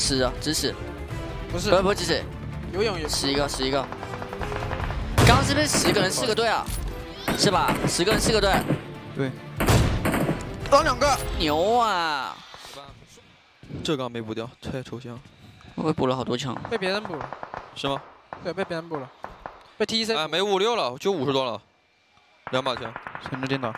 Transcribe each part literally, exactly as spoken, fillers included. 死啊！直死！不是，不不直死！游泳也死一个，死一个。刚刚是不是十个人四个队啊？是吧？十个人四个队。对。当两个。牛啊！这刚没补掉，太抽象。我补了好多枪。被别人补了。是吗？对，被别人补了。被 T C。哎，没五六了，就五十多了。两把枪。全是电脑。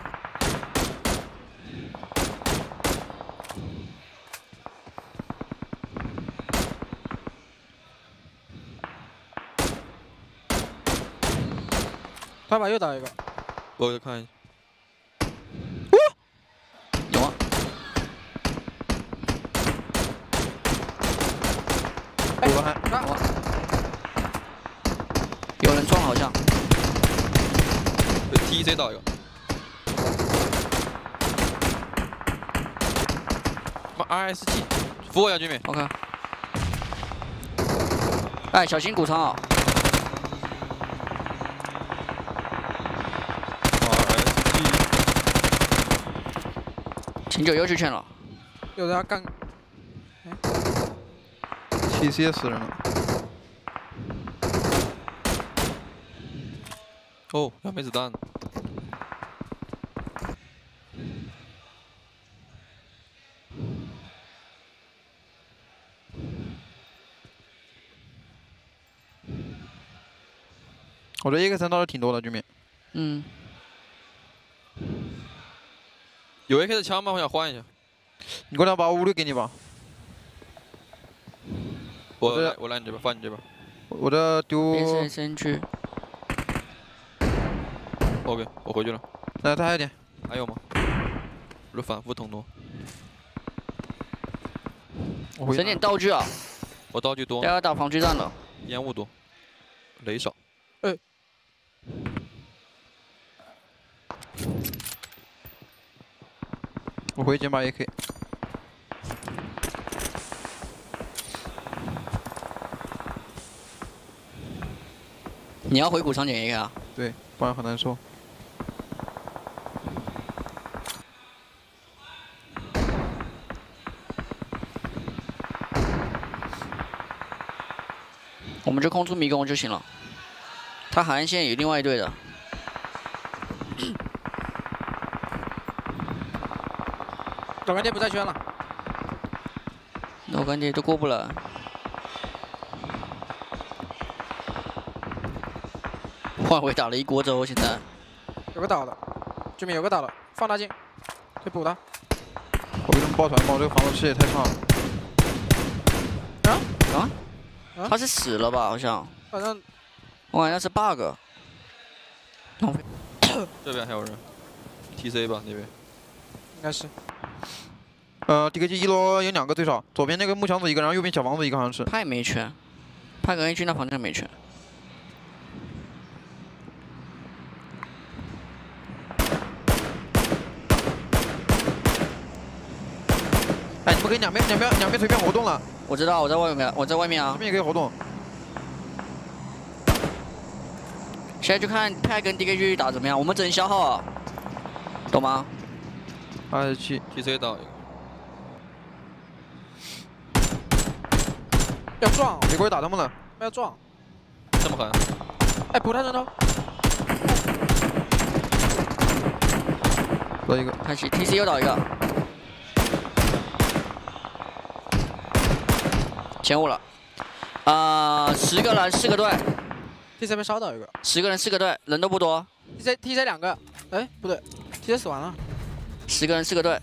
快把又打一个，我就看一下。哦，有啊！哎，有人撞，好像。T C 打一个。妈 R S G， 扶我一下，居民。OK。哎，小心谷仓啊！ 秦九又去劝了，有人要干，哎 ，T C 死人了。哦，两枚子弹。我觉得 A K 三倒是挺多的，居民。嗯。 有 A K 的枪吗？我想换一下。你过来把我五六给你吧。我来我来你这边，放你这边。我这丢。别闪身去。OK， 我回去了。来，他还有点。还有吗？我这反复捅多。我回去。整点道具啊。我道具多。要打防具战了。烟雾多，雷少。哎。 我回捡把 A K。你要回谷仓捡 A K 啊？对，不然很难受。我们就空出迷宫就行了。他海岸线有另外一队的。 老干爹不在圈了，老干爹都过不了。换回打了一锅粥，现在有个倒了，对面有个倒了，放大镜，去补他。我给他们抱团吧，我这个防守视野太差了。啊啊！啊他是死了吧？好像。好像我好像是 bug。这边还有人 ，T C 吧那边。应该是。 呃 ，D K G 一楼有两个最少，左边那个木墙子一个，然后右边小房子一个，好像是。派没圈，派跟 A 区那房间没圈。哎，你们可以两边、两边、两边随便活动了。我知道，我在外面，我在外面啊。这边也可以活动。现在就看派跟 D K G 打怎么样，我们只能消耗啊，懂吗？二十七 ，T C 倒。 要撞！你过去打他们了！要撞！这么狠！哎，补他人头！多一个，开始 T C 又倒一个，前五了。啊、呃，十个人四个队 ，T C 被烧倒一个。十个人四个队，人都不多。T C T C 两个，哎，不对 ，T C 死完了。十个人四个队，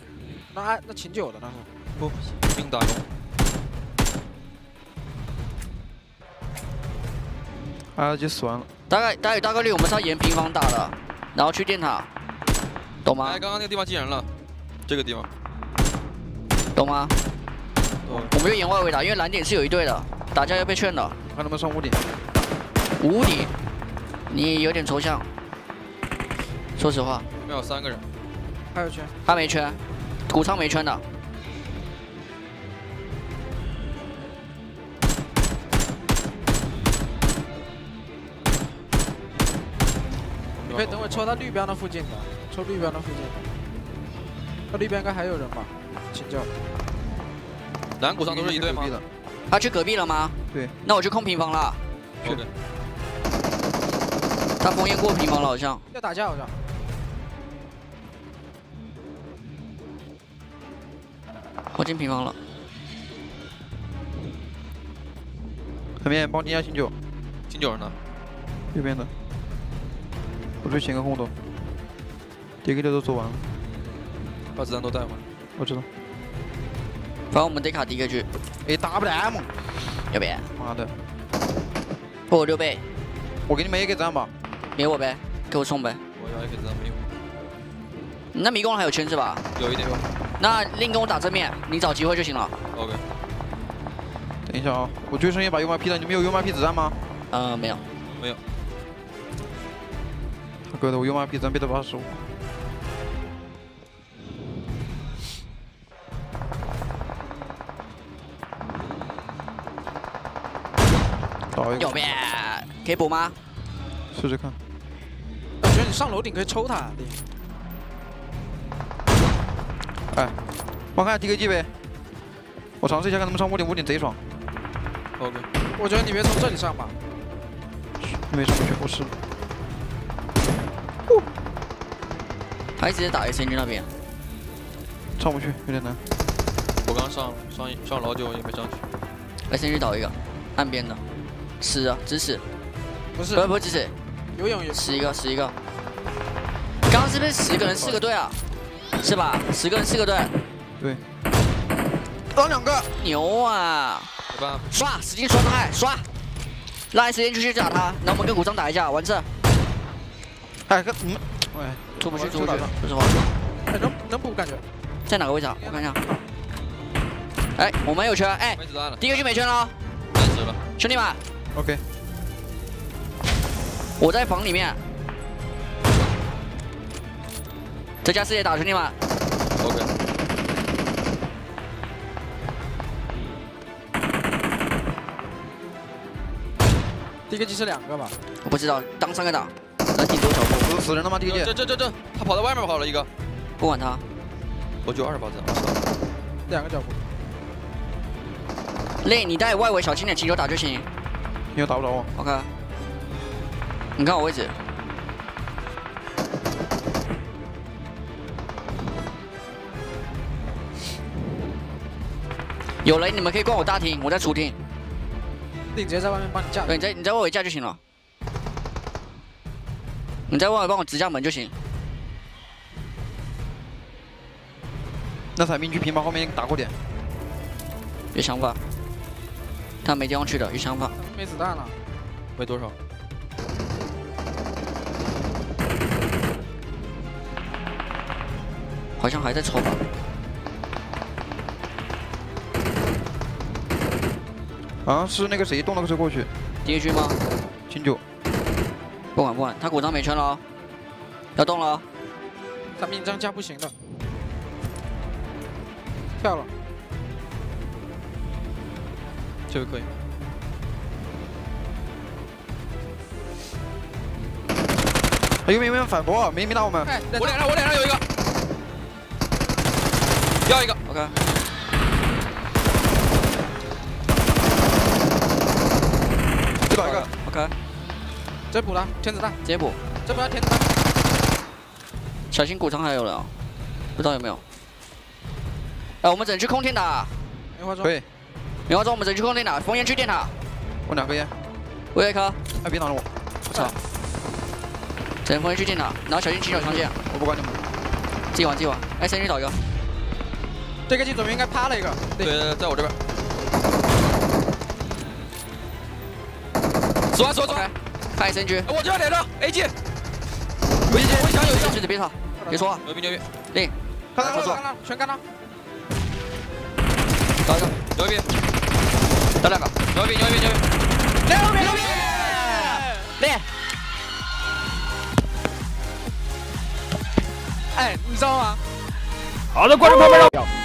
那那挺久的那是。不，硬打工。 啊，就死完了。大概大概大概率我们是要沿平房打的，然后去电塔，懂吗？哎，刚刚那个地方进人了，这个地方，懂吗？懂。我们就沿外围打，因为蓝点是有一队的，打架要被劝的。看他们上屋顶。屋顶？你有点抽象。说实话。没有三个人。还有圈？他没圈，谷仓没圈的。 可以等我抽到绿标那附近的，抽绿标那附近的。那绿标应该还有人吧？请教。蓝谷上都是一队吗？他去隔壁了吗？对，那我去控平房了。好的。他封烟过平房了，好像要打架，好像。我进平房了。前面帮你压醒酒，醒酒人呢？右边的。我去请个空投。D K 六都做完了，把子弹都带回来。我知道。反正我们得卡 D K 去。A W M， 要不要？妈的！给我六倍。我给你们 A K 子弹吧。给我呗，给我送呗。我要 A K 子弹没有。你那迷宫还有圈是吧？有一点。那另跟我打正面，你找机会就行了。OK。等一下啊，我追声音把 U M P 了，你们有 U M P 子弹吗？嗯、呃，没有。没有。他哥的，我 U M P 子弹被他八十五。 右边可以补吗？试试看。我觉得你上楼顶可以抽他。哎，我看 D K G 呗。我尝试一下看他们上屋顶，屋顶贼爽。OK。我觉得你别从这里上吧。没上去，我试了。还直接打 S N G 那边。上不去，有点难。我刚上上上老久也没上去。S N G 倒一个，岸边的。 死啊！直死！不是，不是不是直死，游泳也死一个，死一个。刚刚是不是十个人四个队啊？是吧？十个人四个队。对。当两个。牛啊！刷，使劲刷伤害，刷！拉时间出去打他，那我们跟古装打一架，完事。哎，跟你们，喂，出不去，出不去，不是我。哎，能能补感觉？在哪个位置啊？我看一下。哎，我们有圈，哎，第一个就没圈了。开始了，兄弟们。 OK， 我在房里面，在家视野打兄弟们。OK， 第一个机是两个吧？我不知道，当三个打，能顶多少波？死人了吗？第一个这这这这，他跑到外面跑了一个，不管他，我就二十发子弹，两个脚步。累，你带外围小心点，轻球打就行。 你又打不着我 ，OK。你看我位置，有人你们可以逛我大厅，我在主厅。你直接在外面帮你架，对，你在你在外围架就行了。你在外围帮我直架门就行。那彩民去平房后面打过点，有想法。 他没地方去的，有想法。没子弹了，没多少。好像还在抽吧。啊，是那个谁动了个车过去？第一局吗？清楚。不管不管，他果章没圈了、哦，要动了、哦。咱们一张架不行的，跳了。 这个可以。哎，有没有人反驳？没没打我们。哎、我脸上我脸上有一个，要一个。OK。再打一个。OK。再补了，填子弹，直接补。再补，填子弹。小心古城还有人啊、哦，不知道有没有。哎，我们只能去空天打。梅花桩。可以。 棉花桩，我们直接去控电塔，封烟去电塔。我两根烟，我有一颗。哎，别挡着我！我操！直接封烟去电塔，然后小心起手长剑。我不管你们，自己玩自己玩。哎，先去找一个。这个镜左边应该趴了一个。对，对在我这边。走啊走走！看 S N G。我这边连着 A G。我一我一枪有一个。别吵，别说话。牛逼牛逼！对，干他！干他！全干他！找一个，牛逼！ 打两个，牛逼牛逼牛逼！牛逼牛逼！练。哎，你知道吗？好的，观众朋友们。